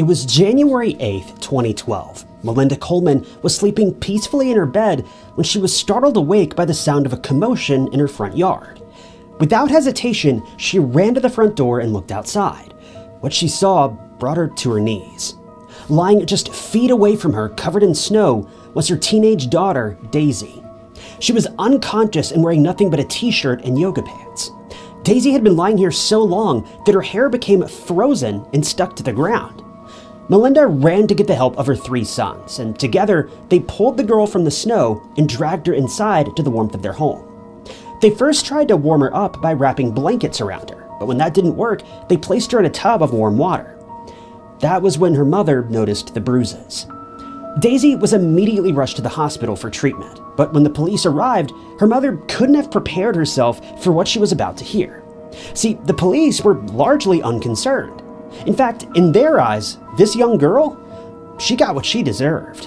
It was January 8th, 2012. Melinda Coleman was sleeping peacefully in her bed when she was startled awake by the sound of a commotion in her front yard. Without hesitation, she ran to the front door and looked outside. What she saw brought her to her knees. Lying just feet away from her, covered in snow, was her teenage daughter, Daisy. She was unconscious and wearing nothing but a t-shirt and yoga pants. Daisy had been lying here so long that her hair became frozen and stuck to the ground. Melinda ran to get the help of her three sons, and together they pulled the girl from the snow and dragged her inside to the warmth of their home. They first tried to warm her up by wrapping blankets around her, but when that didn't work, they placed her in a tub of warm water. That was when her mother noticed the bruises. Daisy was immediately rushed to the hospital for treatment, but when the police arrived, her mother couldn't have prepared herself for what she was about to hear. See, the police were largely unconcerned. In fact, in their eyes, this young girl, she got what she deserved.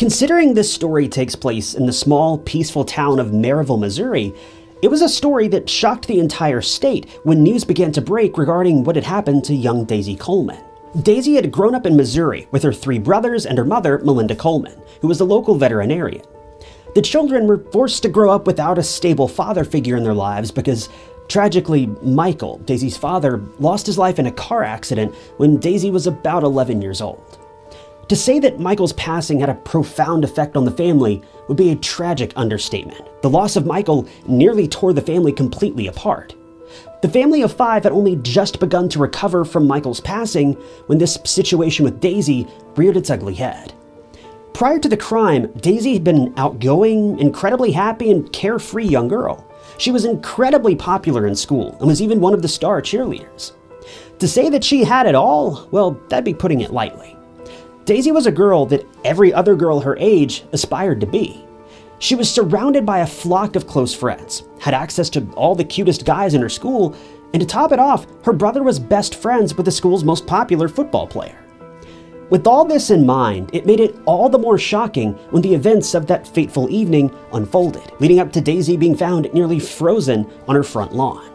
Considering this story takes place in the small, peaceful town of Maryville, Missouri, it was a story that shocked the entire state when news began to break regarding what had happened to young Daisy Coleman. Daisy had grown up in Missouri with her three brothers and her mother, Melinda Coleman, who was a local veterinarian. The children were forced to grow up without a stable father figure in their lives because, tragically, Michael, Daisy's father, lost his life in a car accident when Daisy was about 11 years old. To say that Michael's passing had a profound effect on the family would be a tragic understatement. The loss of Michael nearly tore the family completely apart. The family of five had only just begun to recover from Michael's passing when this situation with Daisy reared its ugly head. Prior to the crime, Daisy had been an outgoing, incredibly happy, and carefree young girl. She was incredibly popular in school and was even one of the star cheerleaders. To say that she had it all, well, that'd be putting it lightly. Daisy was a girl that every other girl her age aspired to be. She was surrounded by a flock of close friends, had access to all the cutest guys in her school, and to top it off, her brother was best friends with the school's most popular football player. With all this in mind, it made it all the more shocking when the events of that fateful evening unfolded, leading up to Daisy being found nearly frozen on her front lawn.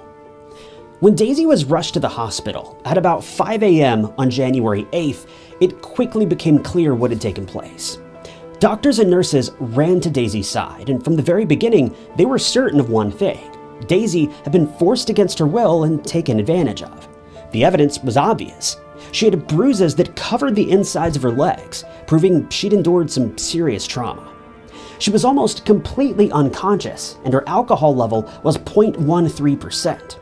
When Daisy was rushed to the hospital at about 5 a.m. on January 8th, it quickly became clear what had taken place. Doctors and nurses ran to Daisy's side, and from the very beginning, they were certain of one thing. Daisy had been forced against her will and taken advantage of. The evidence was obvious. She had bruises that covered the insides of her legs, proving she'd endured some serious trauma. She was almost completely unconscious, and her alcohol level was 0.13%.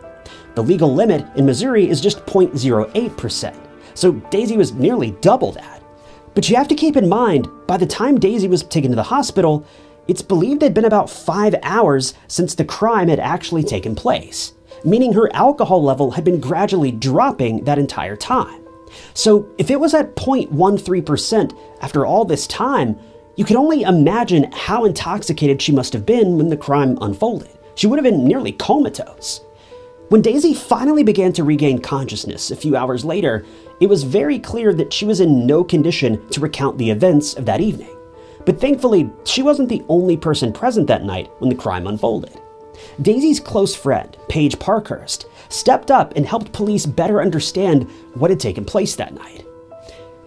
The legal limit in Missouri is just 0.08%, so Daisy was nearly double that. But you have to keep in mind, by the time Daisy was taken to the hospital, it's believed it had been about 5 hours since the crime had actually taken place, meaning her alcohol level had been gradually dropping that entire time. So if it was at 0.13% after all this time, you can only imagine how intoxicated she must have been when the crime unfolded. She would have been nearly comatose. When Daisy finally began to regain consciousness a few hours later, it was very clear that she was in no condition to recount the events of that evening. But thankfully, she wasn't the only person present that night when the crime unfolded. Daisy's close friend, Paige Parkhurst, stepped up and helped police better understand what had taken place that night.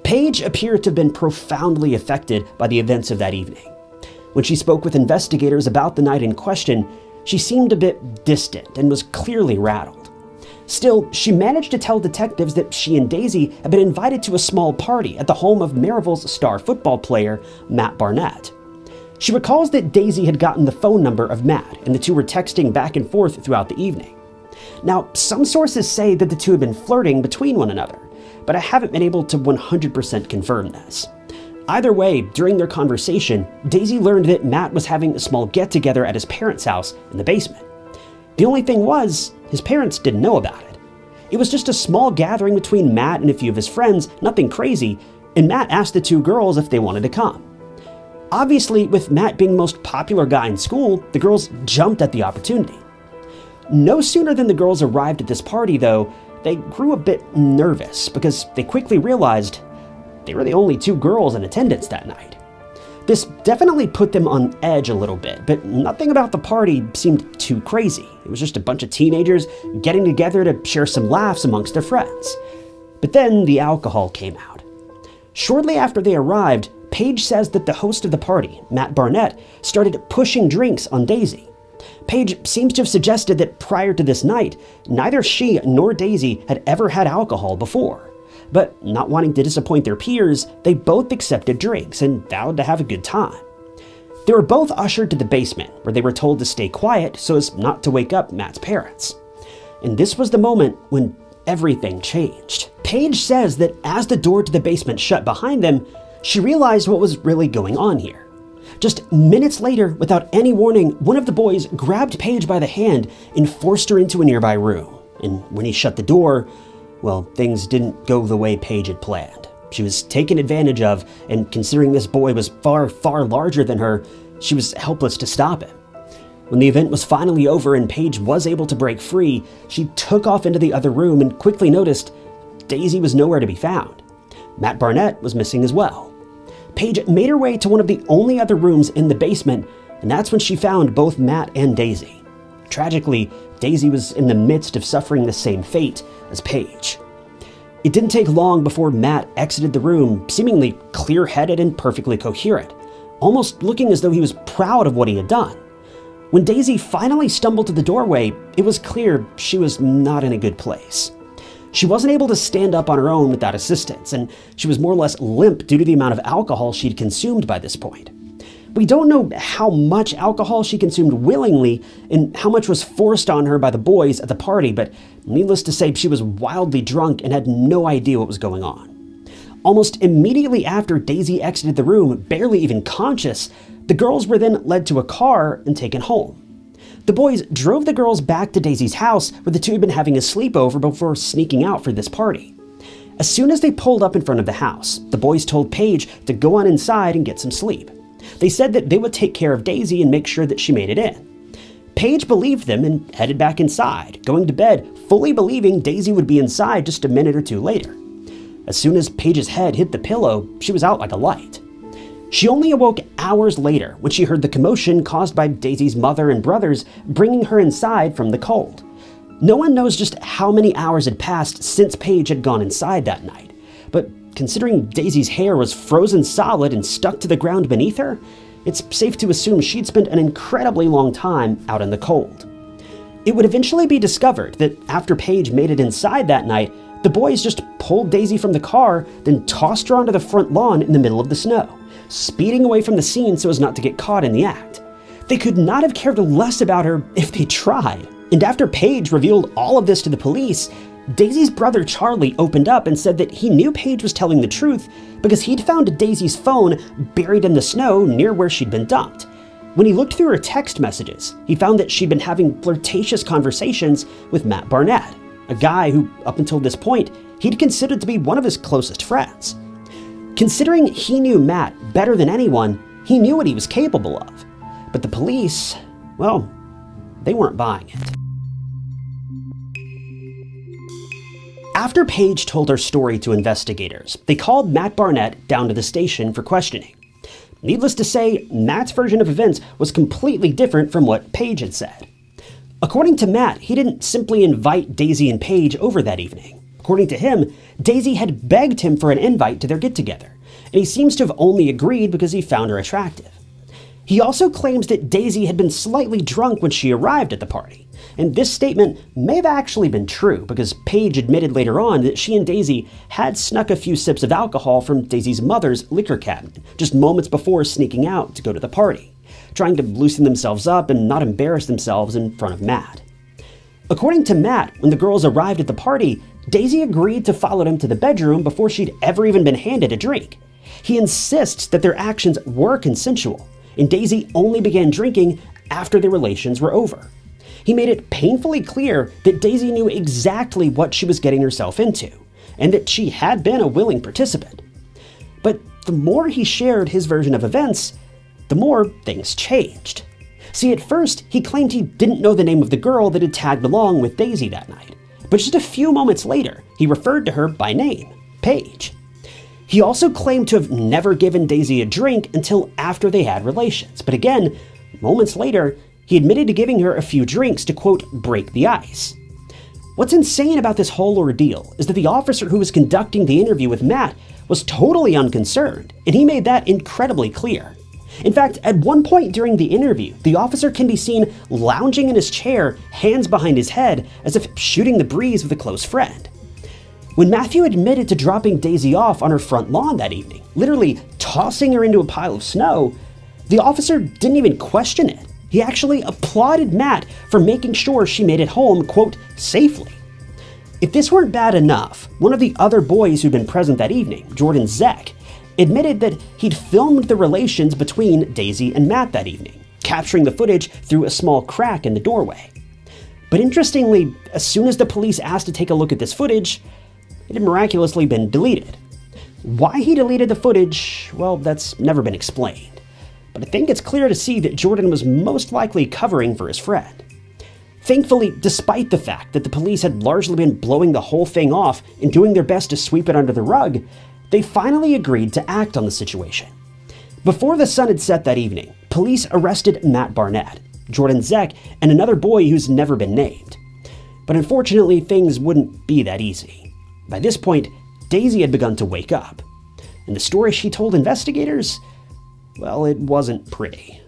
Paige appeared to have been profoundly affected by the events of that evening. When she spoke with investigators about the night in question, she seemed a bit distant and was clearly rattled. Still, she managed to tell detectives that she and Daisy had been invited to a small party at the home of Maryville's star football player, Matt Barnett. She recalls that Daisy had gotten the phone number of Matt, and the two were texting back and forth throughout the evening. Now, some sources say that the two had been flirting between one another, but I haven't been able to 100% confirm this. Either way, during their conversation, Daisy learned that Matt was having a small get-together at his parents' house in the basement. The only thing was, his parents didn't know about it. It was just a small gathering between Matt and a few of his friends, nothing crazy, and Matt asked the two girls if they wanted to come. Obviously, with Matt being the most popular guy in school, the girls jumped at the opportunity. No sooner than the girls arrived at this party, though, they grew a bit nervous because they quickly realized they were the only two girls in attendance that night. This definitely put them on edge a little bit, but nothing about the party seemed too crazy. It was just a bunch of teenagers getting together to share some laughs amongst their friends. But then the alcohol came out. Shortly after they arrived, Paige says that the host of the party, Matt Barnett, started pushing drinks on Daisy. Paige seems to have suggested that prior to this night, neither she nor Daisy had ever had alcohol before. But not wanting to disappoint their peers, they both accepted drinks and vowed to have a good time. They were both ushered to the basement, where they were told to stay quiet so as not to wake up Matt's parents. And this was the moment when everything changed. Paige says that as the door to the basement shut behind them, she realized what was really going on here. Just minutes later, without any warning, one of the boys grabbed Paige by the hand and forced her into a nearby room. And when he shut the door, well, things didn't go the way Paige had planned. She was taken advantage of, and considering this boy was far, far larger than her, she was helpless to stop him. When the event was finally over and Paige was able to break free, she took off into the other room and quickly noticed Daisy was nowhere to be found. Matt Barnett was missing as well. Paige made her way to one of the only other rooms in the basement, and that's when she found both Matt and Daisy. Tragically, Daisy was in the midst of suffering the same fate as Paige. It didn't take long before Matt exited the room, seemingly clear-headed and perfectly coherent, almost looking as though he was proud of what he had done. When Daisy finally stumbled to the doorway, it was clear she was not in a good place. She wasn't able to stand up on her own without assistance, and she was more or less limp due to the amount of alcohol she'd consumed by this point. We don't know how much alcohol she consumed willingly and how much was forced on her by the boys at the party, but needless to say, she was wildly drunk and had no idea what was going on. Almost immediately after Daisy exited the room, barely even conscious, the girls were then led to a car and taken home. The boys drove the girls back to Daisy's house, where the two had been having a sleepover before sneaking out for this party. As soon as they pulled up in front of the house, the boys told Paige to go on inside and get some sleep. They said that they would take care of Daisy and make sure that she made it in. Paige believed them and headed back inside, going to bed fully believing Daisy would be inside just a minute or two later. As soon as Paige's head hit the pillow, she was out like a light. She only awoke hours later when she heard the commotion caused by Daisy's mother and brothers bringing her inside from the cold. No one knows just how many hours had passed since Paige had gone inside that night, but considering Daisy's hair was frozen solid and stuck to the ground beneath her, it's safe to assume she'd spent an incredibly long time out in the cold. It would eventually be discovered that after Paige made it inside that night, the boys just pulled Daisy from the car, then tossed her onto the front lawn in the middle of the snow, speeding away from the scene so as not to get caught in the act. They could not have cared less about her if they tried. And after Paige revealed all of this to the police, Daisy's brother Charlie opened up and said that he knew Paige was telling the truth because he'd found Daisy's phone buried in the snow near where she'd been dumped. When he looked through her text messages, he found that she'd been having flirtatious conversations with Matt Barnett, a guy who, up until this point, he'd considered to be one of his closest friends. Considering he knew Matt better than anyone, he knew what he was capable of. But the police, well, they weren't buying it. After Paige told her story to investigators, they called Matt Barnett down to the station for questioning. Needless to say, Matt's version of events was completely different from what Paige had said. According to Matt, he didn't simply invite Daisy and Paige over that evening. According to him, Daisy had begged him for an invite to their get-together, and he seems to have only agreed because he found her attractive. He also claims that Daisy had been slightly drunk when she arrived at the party, and this statement may have actually been true because Paige admitted later on that she and Daisy had snuck a few sips of alcohol from Daisy's mother's liquor cabinet just moments before sneaking out to go to the party, trying to loosen themselves up and not embarrass themselves in front of Matt. According to Matt, when the girls arrived at the party, Daisy agreed to follow him to the bedroom before she'd ever even been handed a drink. He insists that their actions were consensual, and Daisy only began drinking after their relations were over. He made it painfully clear that Daisy knew exactly what she was getting herself into, and that she had been a willing participant. But the more he shared his version of events, the more things changed. See, at first, he claimed he didn't know the name of the girl that had tagged along with Daisy that night, but just a few moments later, he referred to her by name, Paige. He also claimed to have never given Daisy a drink until after they had relations, but again, moments later, he admitted to giving her a few drinks to, quote, break the ice. What's insane about this whole ordeal is that the officer who was conducting the interview with Matt was totally unconcerned, and he made that incredibly clear. In fact, at one point during the interview, the officer can be seen lounging in his chair, hands behind his head, as if shooting the breeze with a close friend. When Matthew admitted to dropping Daisy off on her front lawn that evening, literally tossing her into a pile of snow, the officer didn't even question it. He actually applauded Matt for making sure she made it home, quote, safely. If this weren't bad enough, one of the other boys who'd been present that evening, Jordan Zech, admitted that he'd filmed the relations between Daisy and Matt that evening, capturing the footage through a small crack in the doorway. But interestingly, as soon as the police asked to take a look at this footage, it had miraculously been deleted. Why he deleted the footage, well, that's never been explained. But I think it's clear to see that Jordan was most likely covering for his friend. Thankfully, despite the fact that the police had largely been blowing the whole thing off and doing their best to sweep it under the rug, they finally agreed to act on the situation. Before the sun had set that evening, police arrested Matt Barnett, Jordan Zech, and another boy who's never been named. But unfortunately, things wouldn't be that easy. By this point, Daisy had begun to wake up, and the story she told investigators, well, it wasn't pretty.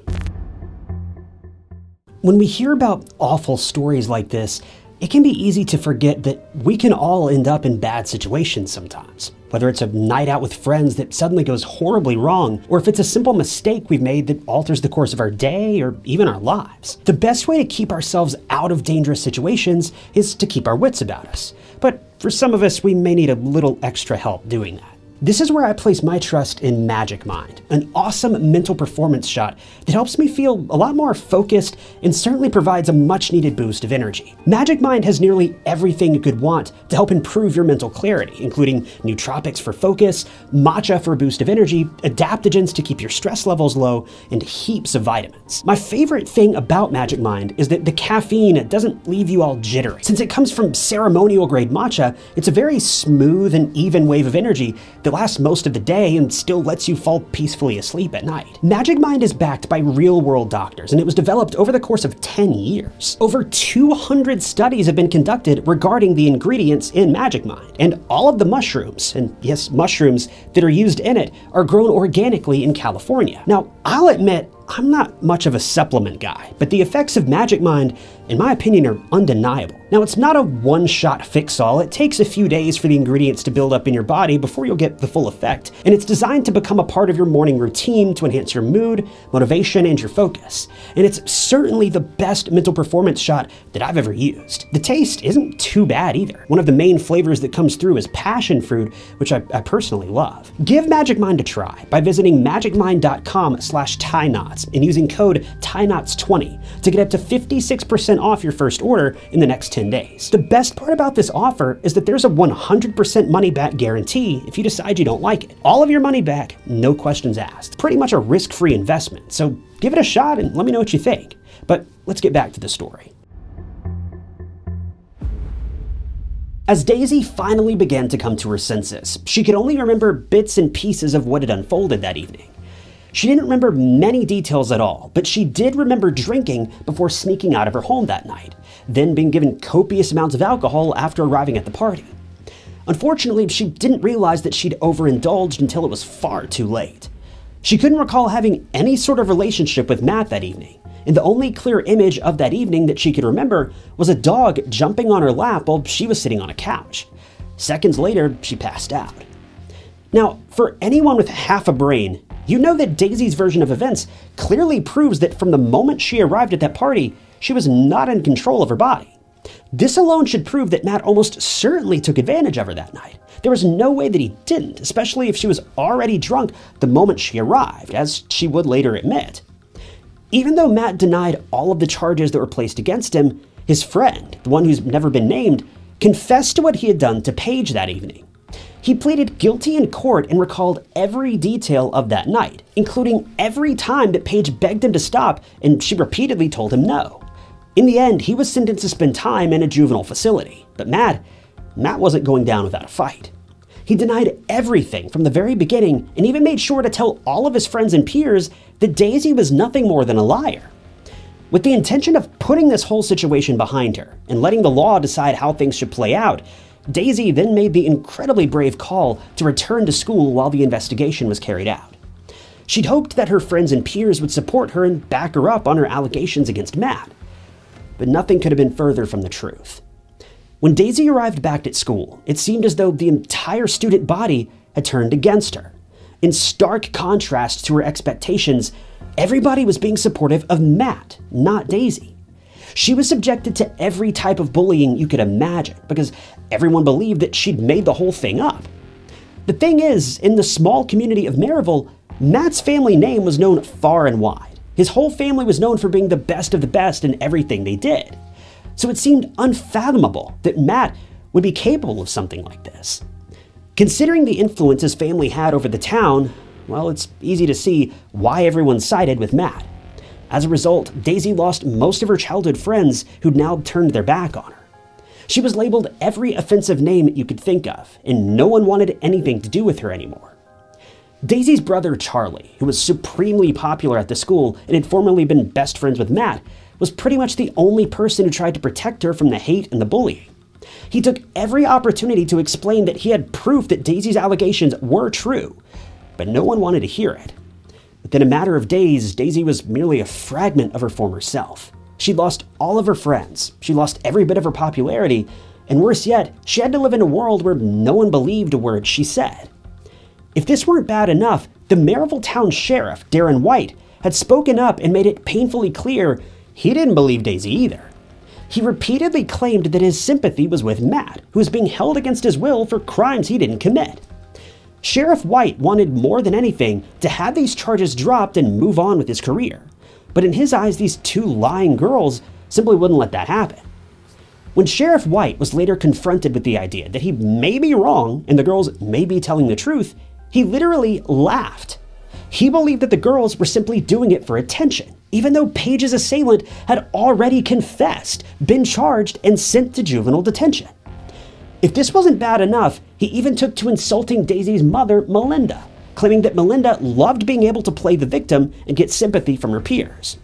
When we hear about awful stories like this, it can be easy to forget that we can all end up in bad situations sometimes. Whether it's a night out with friends that suddenly goes horribly wrong, or if it's a simple mistake we've made that alters the course of our day or even our lives. The best way to keep ourselves out of dangerous situations is to keep our wits about us. But for some of us, we may need a little extra help doing that. This is where I place my trust in Magic Mind, an awesome mental performance shot that helps me feel a lot more focused and certainly provides a much needed boost of energy. Magic Mind has nearly everything you could want to help improve your mental clarity, including nootropics for focus, matcha for a boost of energy, adaptogens to keep your stress levels low, and heaps of vitamins. My favorite thing about Magic Mind is that the caffeine doesn't leave you all jittery. Since it comes from ceremonial grade matcha, it's a very smooth and even wave of energy that lasts most of the day and still lets you fall peacefully asleep at night. Magic Mind is backed by real-world doctors, and it was developed over the course of 10 years. Over 200 studies have been conducted regarding the ingredients in Magic Mind, and all of the mushrooms, and yes, mushrooms, that are used in it are grown organically in California. Now, I'll admit, I'm not much of a supplement guy, but the effects of Magic Mind, in my opinion, are undeniable. Now, it's not a one-shot fix-all. It takes a few days for the ingredients to build up in your body before you'll get the full effect, and it's designed to become a part of your morning routine to enhance your mood, motivation, and your focus. And it's certainly the best mental performance shot that I've ever used. The taste isn't too bad either. One of the main flavors that comes through is passion fruit, which I personally love. Give Magic Mind a try by visiting magicmind.com/Ty Notts and using code TYNOTTS20 to get up to 56% off your first order in the next 10 days. The best part about this offer is that there's a 100% money back guarantee if you decide you don't like it. All of your money back, no questions asked. Pretty much a risk-free investment, so give it a shot and let me know what you think. But let's get back to the story. As Daisy finally began to come to her senses, she could only remember bits and pieces of what had unfolded that evening. She didn't remember many details at all, but she did remember drinking before sneaking out of her home that night, then being given copious amounts of alcohol after arriving at the party. Unfortunately, she didn't realize that she'd overindulged until it was far too late. She couldn't recall having any sort of relationship with Matt that evening, and the only clear image of that evening that she could remember was a dog jumping on her lap while she was sitting on a couch. Seconds later, she passed out. Now, for anyone with half a brain, you know that Daisy's version of events clearly proves that from the moment she arrived at that party, she was not in control of her body. This alone should prove that Matt almost certainly took advantage of her that night. There was no way that he didn't, especially if she was already drunk the moment she arrived, as she would later admit. Even though Matt denied all of the charges that were placed against him, his friend, the one who's never been named, confessed to what he had done to Paige that evening. He pleaded guilty in court and recalled every detail of that night, including every time that Paige begged him to stop and she repeatedly told him no. In the end, he was sentenced to spend time in a juvenile facility, but Matt wasn't going down without a fight. He denied everything from the very beginning and even made sure to tell all of his friends and peers that Daisy was nothing more than a liar. With the intention of putting this whole situation behind her and letting the law decide how things should play out, Daisy then made the incredibly brave call to return to school while the investigation was carried out. She'd hoped that her friends and peers would support her and back her up on her allegations against Matt, but nothing could have been further from the truth. When Daisy arrived back at school, it seemed as though the entire student body had turned against her. In stark contrast to her expectations, everybody was being supportive of Matt, not Daisy. She was subjected to every type of bullying you could imagine because everyone believed that she'd made the whole thing up. The thing is, in the small community of Maryville, Matt's family name was known far and wide. His whole family was known for being the best of the best in everything they did. So it seemed unfathomable that Matt would be capable of something like this. Considering the influence his family had over the town, well, it's easy to see why everyone sided with Matt. As a result, Daisy lost most of her childhood friends who'd now turned their back on her. She was labeled every offensive name you could think of, and no one wanted anything to do with her anymore. Daisy's brother Charlie, who was supremely popular at the school and had formerly been best friends with Matt, was pretty much the only person who tried to protect her from the hate and the bullying. He took every opportunity to explain that he had proof that Daisy's allegations were true, but no one wanted to hear it. Within a matter of days, Daisy was merely a fragment of her former self. She lost all of her friends, she lost every bit of her popularity, and worse yet, she had to live in a world where no one believed a word she said. If this weren't bad enough, the Maryville Town Sheriff, Darren White, had spoken up and made it painfully clear he didn't believe Daisy either. He repeatedly claimed that his sympathy was with Matt, who was being held against his will for crimes he didn't commit. Sheriff White wanted more than anything to have these charges dropped and move on with his career, but in his eyes, these two lying girls simply wouldn't let that happen. When Sheriff White was later confronted with the idea that he may be wrong and the girls may be telling the truth, he literally laughed. He believed that the girls were simply doing it for attention, even though Paige's assailant had already confessed, been charged, and sent to juvenile detention. If this wasn't bad enough, he even took to insulting Daisy's mother, Melinda, claiming that Melinda loved being able to play the victim and get sympathy from her peers.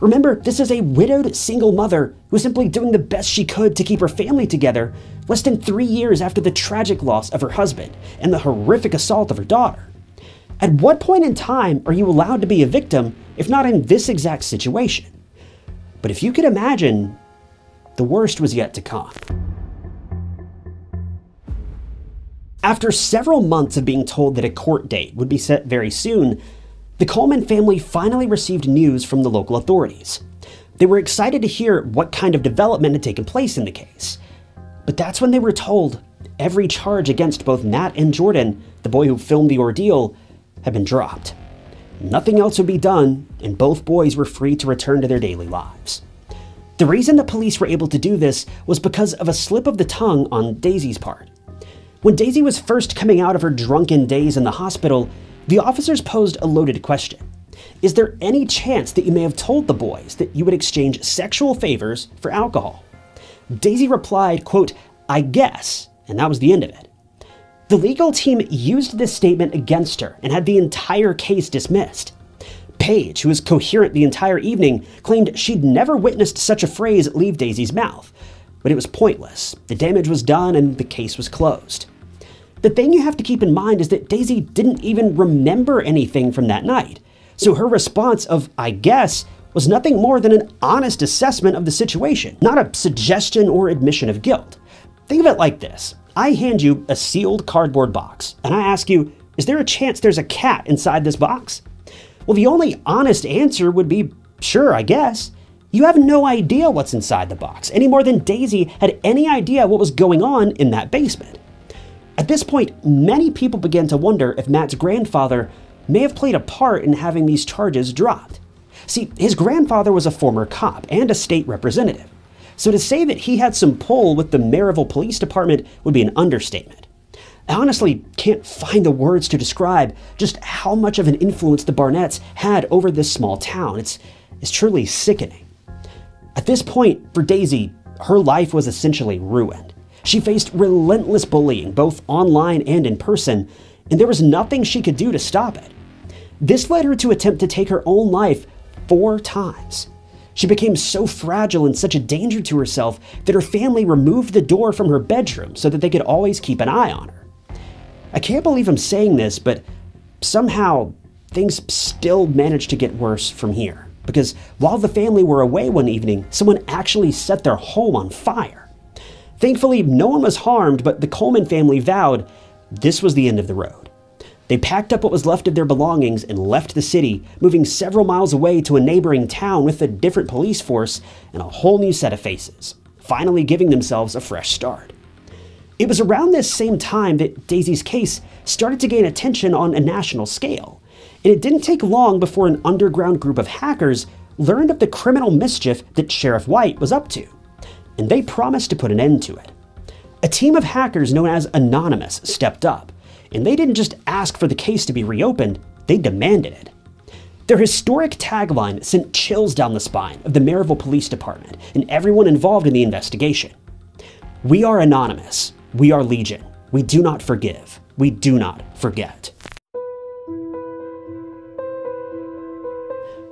Remember, this is a widowed single mother who was simply doing the best she could to keep her family together less than 3 years after the tragic loss of her husband and the horrific assault of her daughter. At what point in time are you allowed to be a victim if not in this exact situation? But if you could imagine, the worst was yet to come. After several months of being told that a court date would be set very soon, the Coleman family finally received news from the local authorities. They were excited to hear what kind of development had taken place in the case. But that's when they were told every charge against both Matt and Jordan, the boy who filmed the ordeal, had been dropped. Nothing else would be done, and both boys were free to return to their daily lives. The reason the police were able to do this was because of a slip of the tongue on Daisy's part. When Daisy was first coming out of her drunken days in the hospital, the officers posed a loaded question. Is there any chance that you may have told the boys that you would exchange sexual favors for alcohol? Daisy replied, quote, "I guess," and that was the end of it. The legal team used this statement against her and had the entire case dismissed. Paige, who was coherent the entire evening, claimed she'd never witnessed such a phrase leave Daisy's mouth. But it was pointless. The damage was done and the case was closed. The thing you have to keep in mind is that Daisy didn't even remember anything from that night. So her response of, "I guess," was nothing more than an honest assessment of the situation, not a suggestion or admission of guilt. Think of it like this. I hand you a sealed cardboard box and I ask you, is there a chance there's a cat inside this box? Well, the only honest answer would be, sure, I guess. You have no idea what's inside the box, any more than Daisy had any idea what was going on in that basement. At this point, many people began to wonder if Matt's grandfather may have played a part in having these charges dropped. See, his grandfather was a former cop and a state representative, so to say that he had some pull with the Maryville Police Department would be an understatement. I honestly can't find the words to describe just how much of an influence the Barnetts had over this small town. It's truly sickening. At this point, for Daisy, her life was essentially ruined. She faced relentless bullying, both online and in person, and there was nothing she could do to stop it. This led her to attempt to take her own life 4 times. She became so fragile and such a danger to herself that her family removed the door from her bedroom so that they could always keep an eye on her. I can't believe I'm saying this, but somehow things still managed to get worse from here, because while the family were away one evening, someone actually set their home on fire. Thankfully, no one was harmed, but the Coleman family vowed this was the end of the road. They packed up what was left of their belongings and left the city, moving several miles away to a neighboring town with a different police force and a whole new set of faces, finally giving themselves a fresh start. It was around this same time that Daisy's case started to gain attention on a national scale, and it didn't take long before an underground group of hackers learned of the criminal mischief that Sheriff White was up to, and they promised to put an end to it. A team of hackers known as Anonymous stepped up, and they didn't just ask for the case to be reopened, they demanded it. Their historic tagline sent chills down the spine of the Maryville Police Department and everyone involved in the investigation. "We are Anonymous. We are Legion. We do not forgive. We do not forget."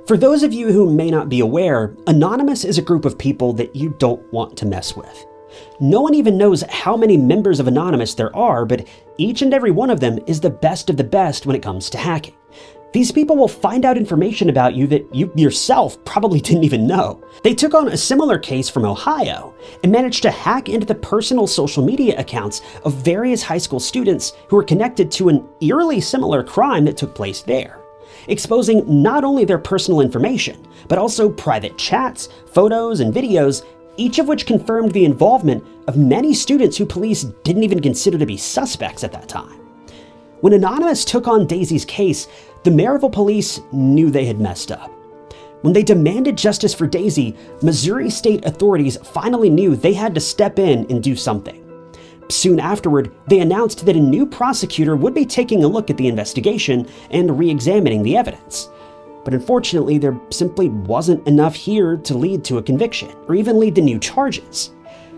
For those of you who may not be aware, Anonymous is a group of people that you don't want to mess with. No one even knows how many members of Anonymous there are, but each and every one of them is the best of the best when it comes to hacking. These people will find out information about you that you yourself probably didn't even know. They took on a similar case from Ohio and managed to hack into the personal social media accounts of various high school students who were connected to an eerily similar crime that took place there, exposing not only their personal information, but also private chats, photos, and videos, each of which confirmed the involvement of many students who police didn't even consider to be suspects at that time. When Anonymous took on Daisy's case, the Maryville police knew they had messed up. When they demanded justice for Daisy, Missouri state authorities finally knew they had to step in and do something. Soon afterward, they announced that a new prosecutor would be taking a look at the investigation and re-examining the evidence. But unfortunately, there simply wasn't enough here to lead to a conviction, or even lead to new charges.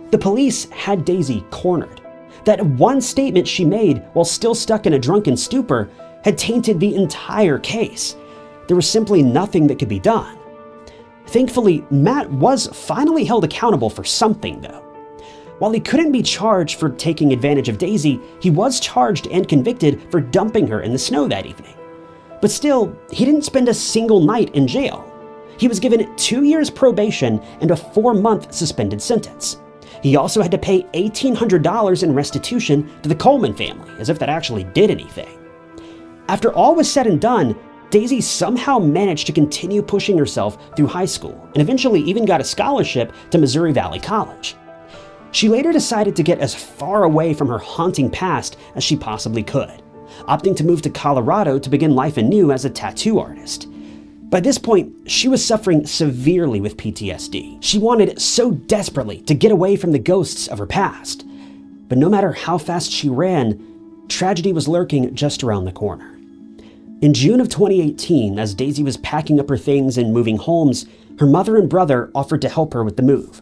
The police had Daisy cornered. That one statement she made while still stuck in a drunken stupor had tainted the entire case. There was simply nothing that could be done. Thankfully, Matt was finally held accountable for something, though. While he couldn't be charged for taking advantage of Daisy, he was charged and convicted for dumping her in the snow that evening. But still, he didn't spend a single night in jail. He was given 2 years probation and a 4-month suspended sentence. He also had to pay $1,800 in restitution to the Coleman family, as if that actually did anything. After all was said and done, Daisy somehow managed to continue pushing herself through high school and eventually even got a scholarship to Missouri Valley College. She later decided to get as far away from her haunting past as she possibly could, opting to move to Colorado to begin life anew as a tattoo artist. By this point, she was suffering severely with PTSD. She wanted so desperately to get away from the ghosts of her past. But no matter how fast she ran, tragedy was lurking just around the corner. In June of 2018, as Daisy was packing up her things and moving homes, her mother and brother offered to help her with the move.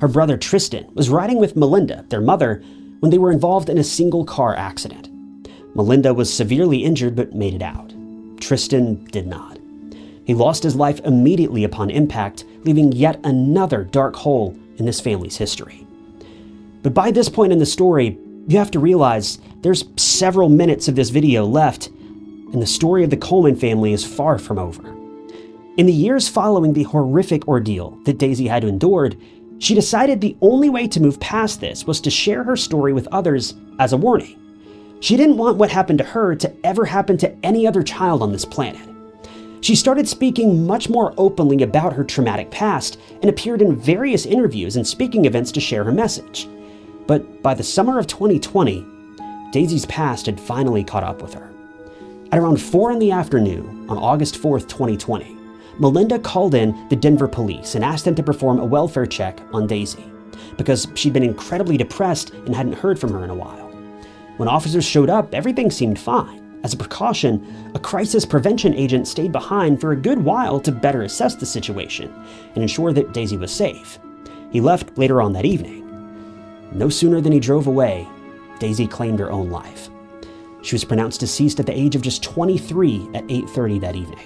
Her brother Tristan was riding with Melinda, their mother, when they were involved in a single car accident. Melinda was severely injured but made it out. Tristan did not. He lost his life immediately upon impact, leaving yet another dark hole in this family's history. But by this point in the story, you have to realize there's several minutes of this video left, and the story of the Coleman family is far from over. In the years following the horrific ordeal that Daisy had endured, she decided the only way to move past this was to share her story with others as a warning. She didn't want what happened to her to ever happen to any other child on this planet. She started speaking much more openly about her traumatic past and appeared in various interviews and speaking events to share her message. But by the summer of 2020, Daisy's past had finally caught up with her. At around 4 in the afternoon on August 4th, 2020, Melinda called in the Denver police and asked them to perform a welfare check on Daisy because she'd been incredibly depressed and hadn't heard from her in a while. When officers showed up, everything seemed fine. As a precaution, a crisis prevention agent stayed behind for a good while to better assess the situation and ensure that Daisy was safe. He left later on that evening. No sooner than he drove away, Daisy claimed her own life. She was pronounced deceased at the age of just 23 at 8:30 that evening.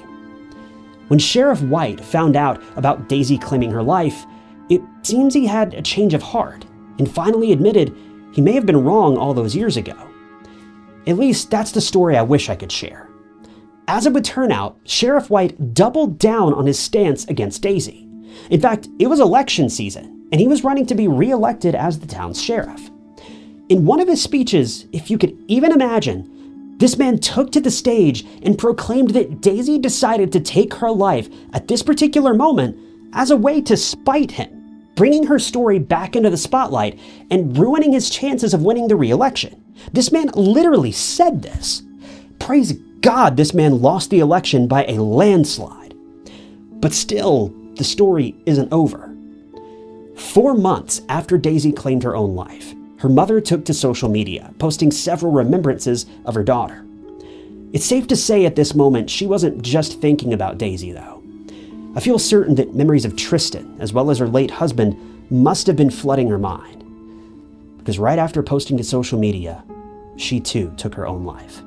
When Sheriff White found out about Daisy claiming her life, it seems he had a change of heart and finally admitted he may have been wrong all those years ago. At least that's the story I wish I could share. As it would turn out, Sheriff White doubled down on his stance against Daisy. In fact, it was election season, and he was running to be re-elected as the town's sheriff. In one of his speeches, if you could even imagine, this man took to the stage and proclaimed that Daisy decided to take her life at this particular moment as a way to spite him, bringing her story back into the spotlight and ruining his chances of winning the re-election. This man literally said this. Praise God, this man lost the election by a landslide. But still, the story isn't over. 4 months after Daisy claimed her own life, her mother took to social media, posting several remembrances of her daughter. It's safe to say at this moment she wasn't just thinking about Daisy, though. I feel certain that memories of Tristan, as well as her late husband, must have been flooding her mind. Because right after posting to social media, she too took her own life.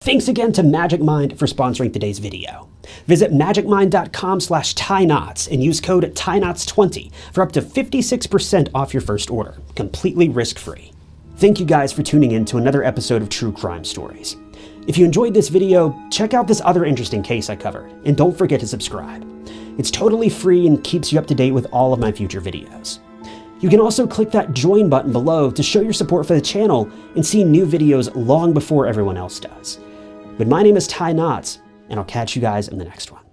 Thanks again to Magic Mind for sponsoring today's video. Visit magicmind.com/tynotts and use code TYNOTTS20 for up to 56% off your first order, completely risk-free. Thank you guys for tuning in to another episode of True Crime Stories. If you enjoyed this video, check out this other interesting case I covered, and don't forget to subscribe. It's totally free and keeps you up to date with all of my future videos. You can also click that join button below to show your support for the channel and see new videos long before everyone else does. But my name is Ty Notts, and I'll catch you guys in the next one.